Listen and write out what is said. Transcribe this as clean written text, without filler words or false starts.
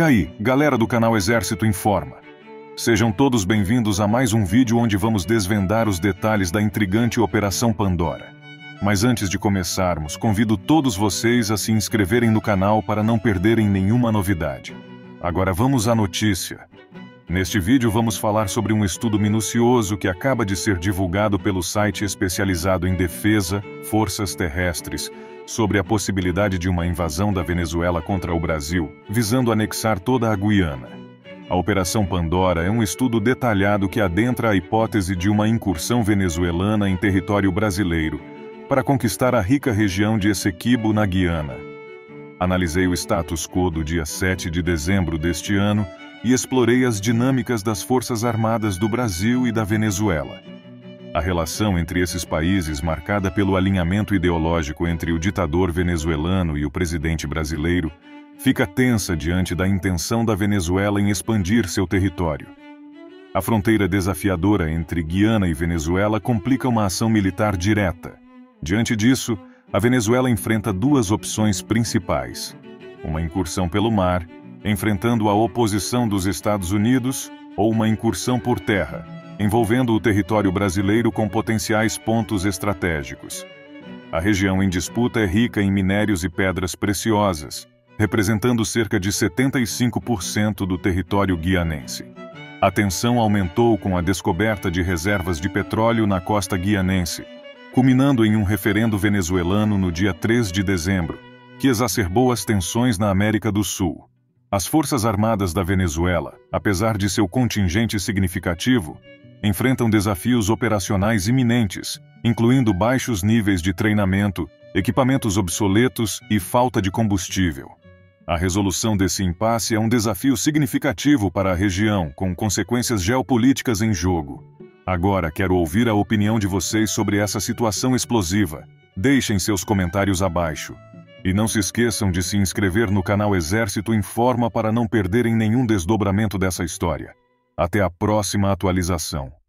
E aí, galera do canal Exército Informa. Sejam todos bem-vindos a mais um vídeo onde vamos desvendar os detalhes da intrigante Operação Pandora. Mas antes de começarmos, convido todos vocês a se inscreverem no canal para não perderem nenhuma novidade. Agora vamos à notícia. Neste vídeo vamos falar sobre um estudo minucioso que acaba de ser divulgado pelo site especializado em defesa, forças terrestres, sobre a possibilidade de uma invasão da Venezuela contra o Brasil, visando anexar toda a Guiana. A Operação Pandora é um estudo detalhado que adentra a hipótese de uma incursão venezuelana em território brasileiro, para conquistar a rica região de Essequibo, na Guiana. Analisei o status quo do dia 7 de dezembro deste ano e explorei as dinâmicas das Forças Armadas do Brasil e da Venezuela. A relação entre esses países, marcada pelo alinhamento ideológico entre o ditador venezuelano e o presidente brasileiro, fica tensa diante da intenção da Venezuela em expandir seu território. A fronteira desafiadora entre Guiana e Venezuela complica uma ação militar direta. Diante disso, a Venezuela enfrenta duas opções principais: uma incursão pelo mar, enfrentando a oposição dos Estados Unidos, ou uma incursão por terra, envolvendo o território brasileiro com potenciais pontos estratégicos. A região em disputa é rica em minérios e pedras preciosas, representando cerca de 75% do território guianense. A tensão aumentou com a descoberta de reservas de petróleo na costa guianense, culminando em um referendo venezuelano no dia 3 de dezembro, que exacerbou as tensões na América do Sul. As Forças Armadas da Venezuela, apesar de seu contingente significativo, enfrentam desafios operacionais iminentes, incluindo baixos níveis de treinamento, equipamentos obsoletos e falta de combustível. A resolução desse impasse é um desafio significativo para a região, com consequências geopolíticas em jogo. Agora quero ouvir a opinião de vocês sobre essa situação explosiva. Deixem seus comentários abaixo. E não se esqueçam de se inscrever no canal Exército Informa para não perderem nenhum desdobramento dessa história. Até a próxima atualização.